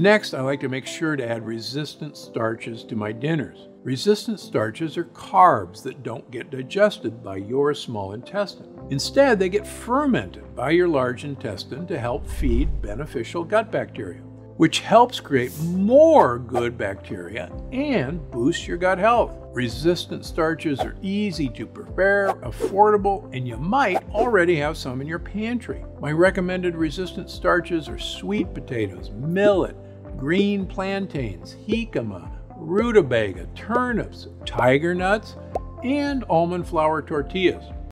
Next, I like to make sure to add resistant starches to my dinners. Resistant starches are carbs that don't get digested by your small intestine. Instead, they get fermented by your large intestine to help feed beneficial gut bacteria, which helps create more good bacteria and boosts your gut health. Resistant starches are easy to prepare, affordable, and you might already have some in your pantry. My recommended resistant starches are sweet potatoes, millet, green plantains, jicama, rutabaga, turnips, tiger nuts, and almond flour tortillas.